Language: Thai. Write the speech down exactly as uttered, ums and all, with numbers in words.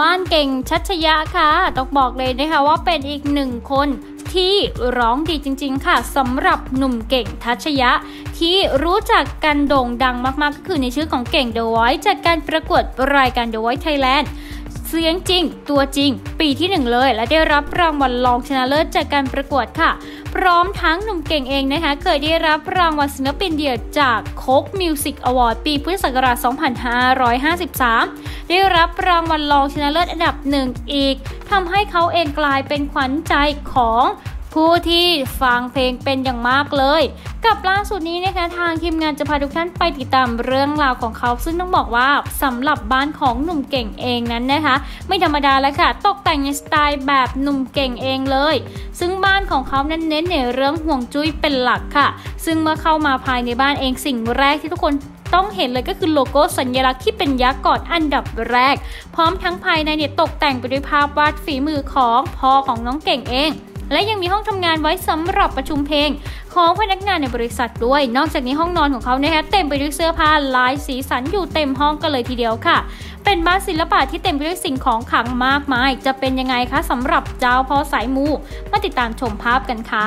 ม่านเก่งชัชยะค่ะต้องบอกเลยนะคะว่าเป็นอีกหนึ่งคนที่ร้องดีจริงๆค่ะสำหรับหนุ่มเก่งทัชยะที่รู้จักกันโด่งดังมากๆก็คือในชื่อของเก่ง The Voice จากการประกวดรายการ The Voice Thailand เสียงจริงตัวจริงปีที่หนึ่งเลยและได้รับรางวัลรองชนะเลิศจากการประกวดค่ะพร้อมทั้งหนุ่มเก่งเองนะคะเคยได้รับรางวัลศิลปินเดี่ยวจากโค้กมิวสิกอวอร์ดปีพุทธศักราช สองพันห้าร้อยห้าสิบสาม ได้รับรางวัลรองชนะเลิศอันดับหนึ่งอีกทำให้เขาเองกลายเป็นขวัญใจของผู้ที่ฟังเพลงเป็นอย่างมากเลยกับล่าสุดนี้นะคะทางทีมงานจะพาทุกท่านไปติดตามเรื่องราวของเขาซึ่งต้องบอกว่าสำหรับบ้านของหนุ่มเก่งเองนั้นนะคะไม่ธรรมดาเลยค่ะตกแต่งในสไตล์แบบหนุ่มเก่งเองเลยซึ่งบ้านของเขานั้นเน้นในเรื่องห่วงจุ้ยเป็นหลักค่ะซึ่งเมื่อเข้ามาภายในบ้านเองสิ่งแรกที่ทุกคนต้องเห็นเลยก็คือโลโก้สัญลักษณ์ที่เป็นยักษ์ก่อนอันดับแรกพร้อมทั้งภายในเนี่ยตกแต่งไปด้วยภาพวาดฝีมือของพ่อของน้องเก่งเองและยังมีห้องทำงานไว้สำหรับประชุมเพลงของพนักงานในบริษัทด้วยนอกจากนี้ห้องนอนของเขาเนี่ยเต็มไปด้วยเสื้อผ้าลายสีสันอยู่เต็มห้องกันเลยทีเดียวค่ะเป็นบ้านศิลปะที่เต็มไปด้วยสิ่งของขลังมากมายจะเป็นยังไงคะสำหรับเจ้าพ่อสายมูมาติดตามชมภาพกันค่ะ